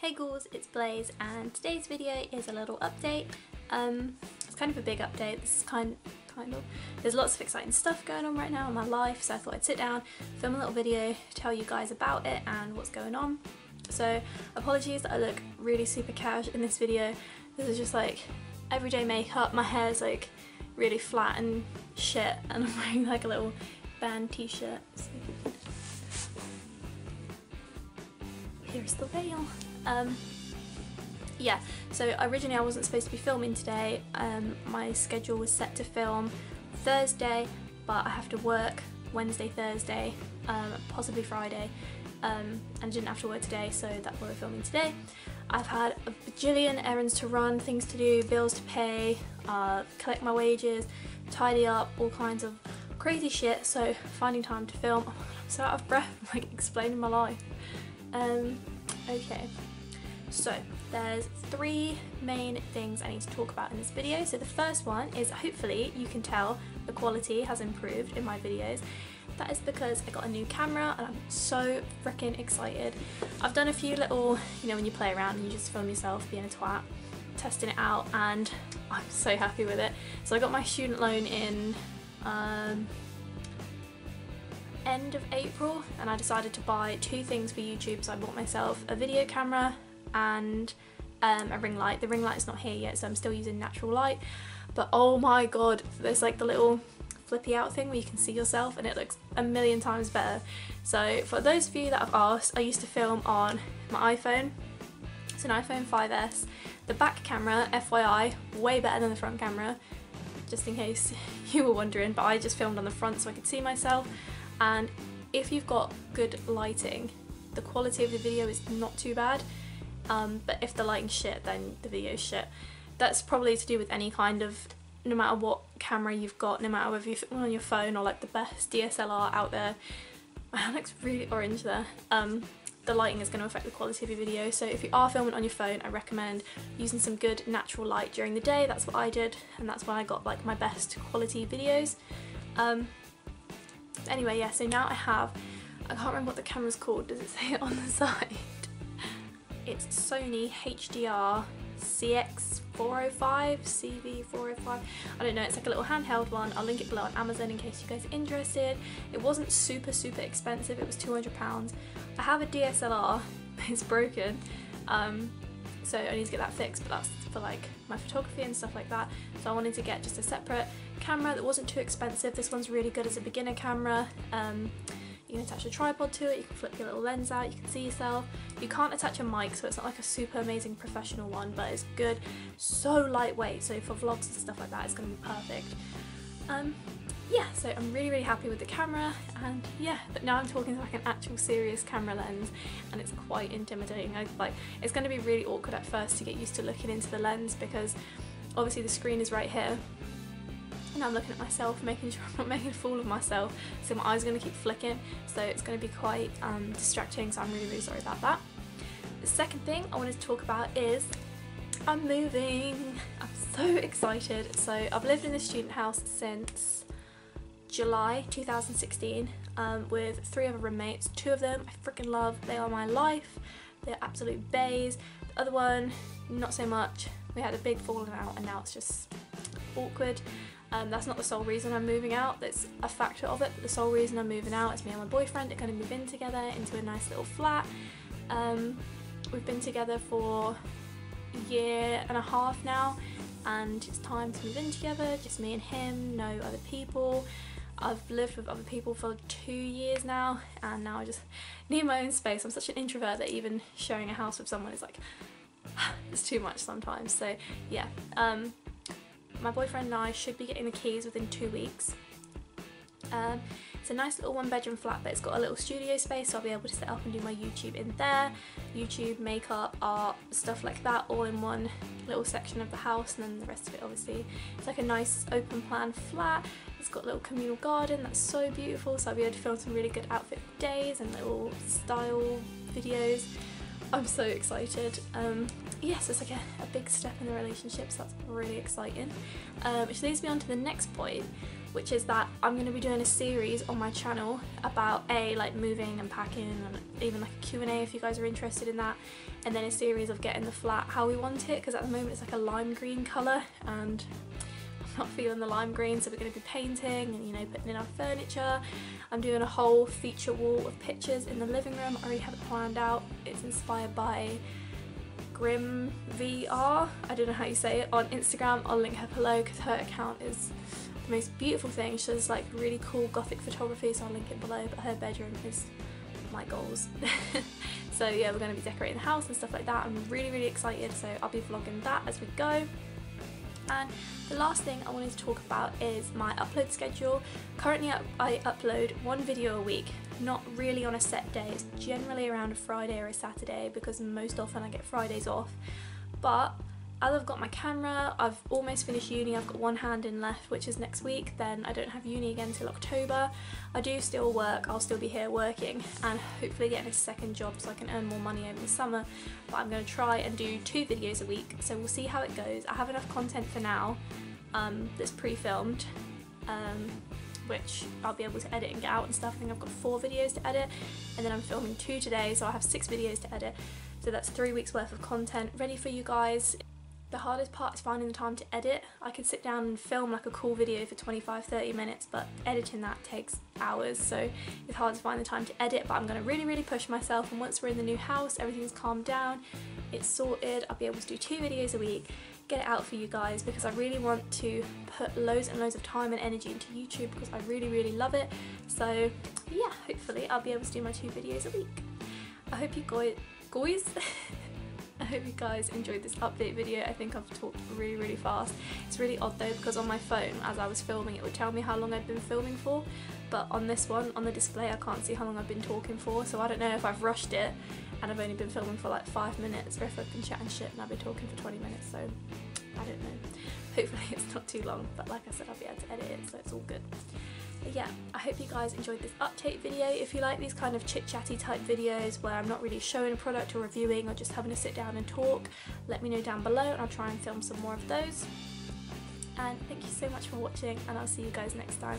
Hey ghouls, it's Blaze and today's video is a little update. It's kind of a big update. This is kind of. There's lots of exciting stuff going on right now in my life, so I thought I'd sit down, film a little video, tell you guys about it and what's going on. So apologies that I look really super cash in this video. This is just like everyday makeup. My hair's like really flat and shit and I'm wearing like a little band t-shirt. So here's the veil. Yeah, so originally I wasn't supposed to be filming today. My schedule was set to film Thursday, but I have to work Wednesday, Thursday, possibly Friday, and didn't have to work today, so that's why we're filming today. I've had a bajillion errands to run, things to do, bills to pay, collect my wages, tidy up, all kinds of crazy shit, so finding time to film. Oh my God, I'm so out of breath, I'm like explaining my life. Okay, so there's three main things I need to talk about in this video. So the first one is, hopefully you can tell the quality has improved in my videos. That is because I got a new camera and I'm so freaking excited. I've done a few little, you know, when you play around and you just film yourself being a twat, testing it out, and I'm so happy with it. So I got my student loan in end of April and I decided to buy two things for YouTube. So I bought myself a video camera and a ring light. The ring light's not here yet, so I'm still using natural light, but oh my God, there's like the little flippy out thing where you can see yourself and it looks a million times better. So for those of you that have asked, I used to film on my iPhone. It's an iPhone 5S. The back camera, FYI, way better than the front camera, just in case you were wondering, but I just filmed on the front so I could see myself. And if you've got good lighting, the quality of the video is not too bad, but if the lighting's shit, then the video's shit. That's probably to do with any kind of, no matter what camera you've got, no matter whether you're on your phone or like the best DSLR out there. My hand looks really orange there. The lighting is going to affect the quality of your video, so if you are filming on your phone, I recommend using some good natural light during the day. That's what I did, and that's when I got like my best quality videos. Anyway, yeah, so now I can't remember what the camera's called. Does it say it on the side? It's Sony HDR CX405, CV405, I don't know, it's like a little handheld one. I'll link it below on Amazon in case you guys are interested. It wasn't super expensive, it was £200. I have a DSLR, it's broken, so I need to get that fixed, but that's for like my photography and stuff like that. So I wanted to get just a separate camera that wasn't too expensive. This one's really good as a beginner camera. You can attach a tripod to it, you can flip your little lens out, you can see yourself. You can't attach a mic, so it's not like a super amazing professional one, but it's good, so lightweight, so for vlogs and stuff like that it's going to be perfect. Yeah, so I'm really happy with the camera, and yeah, but now I'm talking to like an actual serious camera lens and it's quite intimidating. It's going to be really awkward at first to get used to looking into the lens, because obviously the screen is right here and I'm looking at myself, making sure I'm not making a fool of myself, so my eyes are going to keep flicking, so it's going to be quite distracting, so I'm really sorry about that. The second thing I wanted to talk about is I'm moving. I'm so excited. So I've lived in this student house since July 2016 with three other roommates. Two of them I freaking love, they are my life, they're absolute bays. The other one, not so much, we had a big falling out and now it's just awkward. That's not the sole reason I'm moving out, that's a factor of it, but the sole reason I'm moving out is me and my boyfriend are going to move in together into a nice little flat. We've been together for a year and a half now and it's time to move in together, just me and him, no other people. I've lived with other people for 2 years now and now I just need my own space. I'm such an introvert that even sharing a house with someone is like, it's too much sometimes. So yeah, my boyfriend and I should be getting the keys within 2 weeks. It's a nice little one-bedroom flat, but it's got a little studio space, so I'll be able to set up and do my YouTube in there. YouTube, makeup, art, stuff like that, all in one little section of the house, and then the rest of it obviously. It's like a nice open-plan flat. It's got a little communal garden that's so beautiful, so I'll be able to film some really good outfit days and little style videos. I'm so excited. Yes, it's like a big step in the relationship, so that's really exciting. Which leads me on to the next point, which is that I'm going to be doing a series on my channel about like moving and packing, and even like a Q&A if you guys are interested in that, and then a series of getting the flat how we want it, because at the moment it's like a lime green colour and I'm not feeling the lime green, so we're going to be painting and, you know, putting in our furniture. I'm doing a whole feature wall of pictures in the living room. I already have it planned out. It's inspired by Grim VR, I don't know how you say it, on Instagram. I'll link her below because her account is the most beautiful thing. She does like really cool gothic photography, so I'll link it below, but her bedroom is my goals. So yeah, we're going to be decorating the house and stuff like that. I'm really excited, so I'll be vlogging that as we go. And the last thing I wanted to talk about is my upload schedule. Currently I upload one video a week, not really on a set day. It's generally around a Friday or a Saturday because most often I get Fridays off. But as I've got my camera, I've almost finished uni, I've got one hand in left, which is next week, then I don't have uni again till October. I do still work, I'll still be here working and hopefully getting a second job so I can earn more money over the summer, but I'm going to try and do 2 videos a week, so we'll see how it goes. I have enough content for now that's pre-filmed, which I'll be able to edit and get out and stuff. I think I've got 4 videos to edit, and then I'm filming 2 today, so I have 6 videos to edit, so that's 3 weeks worth of content ready for you guys. The hardest part is finding the time to edit. I could sit down and film like a cool video for 25-30 minutes, but editing that takes hours, so it's hard to find the time to edit, but I'm going to really push myself, and once we're in the new house, everything's calmed down, it's sorted, I'll be able to do 2 videos a week, get it out for you guys, because I really want to put loads and loads of time and energy into YouTube because I really love it. So yeah, hopefully I'll be able to do my 2 videos a week. I hope you guys I hope you guys enjoyed this update video. I think I've talked really fast. It's really odd though, because on my phone as I was filming it would tell me how long I'd been filming for, but on this one, on the display, I can't see how long I've been talking for, so I don't know if I've rushed it and I've only been filming for like 5 minutes, or if I've been chatting shit and I've been talking for 20 minutes, so I don't know. Hopefully it's not too long, but like I said, I'll be able to edit it, so it's all good. But yeah, I hope you guys enjoyed this update video. If you like these kind of chit-chatty type videos where I'm not really showing a product or reviewing or just having to sit down and talk, let me know down below and I'll try and film some more of those. And thank you so much for watching, and I'll see you guys next time.